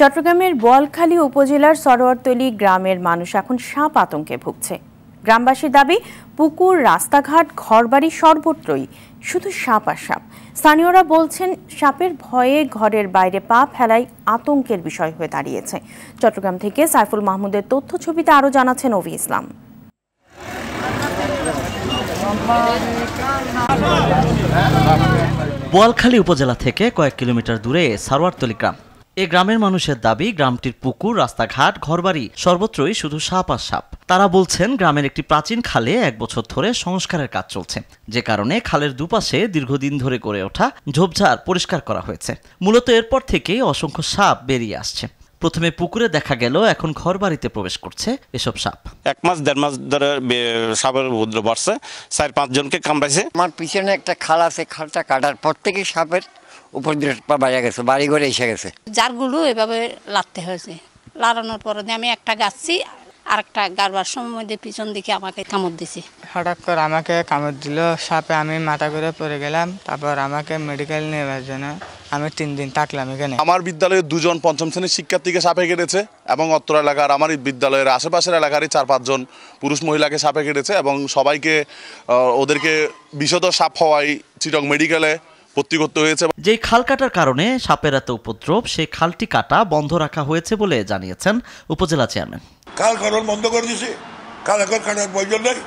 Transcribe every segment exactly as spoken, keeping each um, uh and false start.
চট্টগ্রামের বোয়ালখালী উপজেলার সরোয়ারতলী গ্রামের মানুষ এখন সাপ আতঙ্কে ভুগছে। গ্রামবাসীর দাবি, পুকুর, রাস্তাঘাট, ঘরবাড়ি সর্বত্রই শুধু সাপ আর সাপ। স্থানীয়রা বলছেন, সাপের ভয়ে ঘরের বাইরে পা ফেলাই আতঙ্কের বিষয় হয়ে দাঁড়িয়েছে। চট্টগ্রাম থেকে সাইফুল মাহমুদের তথ্য ছবিতে আরও জানাচ্ছেন ওভি ইসলাম। বোয়ালখালী উপজেলা থেকে কয়েক কিলোমিটার দূরে সরোয়ারতলী গ্রাম। এ গ্রামের মানুষের দাবি, গ্রামটির পুকুর, রাস্তাঘাট, ঘরবাড়ি সর্বত্রই শুধু সাপ আর সাপ। তারা বলছেন, গ্রামের একটি প্রাচীন খালে এক বছর ধরে সংস্কারের কাজ চলছে, যে কারণে খালের দুপাশে দীর্ঘদিন ধরে গড়ে ওঠা ঝোপঝাড় পরিষ্কার করা হয়েছে। মূলত এরপর থেকেই অসংখ্য সাপ বেরিয়ে আসছে। প্রথমে পুকুরে দেখা গেল, এখন ঘরবাড়িতে প্রবেশ করছে এসব সাপ। এক মাস দেড় মাস ধরে সাপের উপদ্রব বাড়ছে, চার পাঁচ জনকে কামড়াইছে। আমার পিছনে একটা খাল আছে, খালটা কাটার পর থেকে সাপের জারগুলো এভাবে লাড়তে হয়েছে। লাড়ানোর পরে আমি একটা গাছছি, আর একটা গাড়বার সময় পিছন দিকে আমাকে কামড় দিছে। হঠাৎ করে আমাকে কামড় দিল সাপে, আমি মাথা করে পড়ে গেলাম। তারপর আমাকে মেডিকেল নেওয়ার জন্য আমি তিন দিন থাকলাম এখানে। আমার বিদ্যালয়ের দুজন পঞ্চম শ্রেণীর শিক্ষার্থীকে সাপে কেটেছে এবং অত্র এলাকার আমার বিদ্যালয়ের আশেপাশের এলাকারই চার পাঁচজন পুরুষ মহিলাকে সাপে কেটেছে এবং সবাইকে ওদেরকে বিষধর সাপ হওয়ায় চিটং মেডিকেলে ভর্তি করতে হয়েছে। যে খাল কাটার কারণে সাপের এত উপদ্রব, সেই খালটি কাটা বন্ধ রাখা হয়েছে বলে জানিয়েছেন উপজেলা চেয়ারম্যান। খাল কাটার বন্ধ করে দিয়েছে, খাল এখন কাটার প্রয়োজন নেই,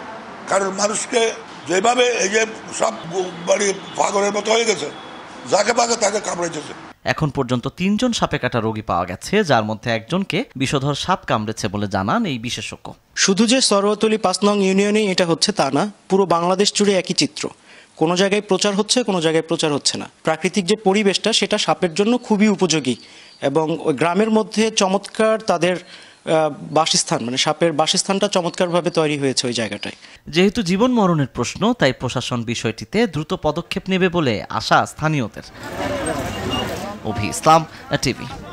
কারণ মানুষকে যেভাবে এই যে সব বাড়ি পাগলের মতো হয়ে গেছে, যাকে পাকে তাকে কামড়েছে। এখন পর্যন্ত তিনজন সাপে কাটা রোগী পাওয়া গেছে, যার মধ্যে একজনকে বিষধর সাপ কামড়েছে বলে জানান এই বিশেষজ্ঞ। শুধু যে সরোয়ারতলী পাঁচ নং ইউনিয়নে এটা হচ্ছে তা না, পুরো বাংলাদেশ জুড়ে একই চিত্র। কোনো জায়গায় প্রচার হচ্ছে, কোনো জায়গায় প্রচার হচ্ছে না। প্রাকৃতিক যে পরিবেশটা সেটা সাপের জন্য খুবই উপযোগী এবং গ্রামের মধ্যে চমৎকার তাদের বাসস্থান, মানে সাপের বাসস্থানটা চমৎকারভাবে তৈরি হয়েছে ওই জায়গাটায়। যেহেতু জীবন মরণের প্রশ্ন, তাই প্রশাসন বিষয়টিতে দ্রুত পদক্ষেপ নেবে বলে আশা স্থানীয়দের। অভি ইসলাম, টিভি।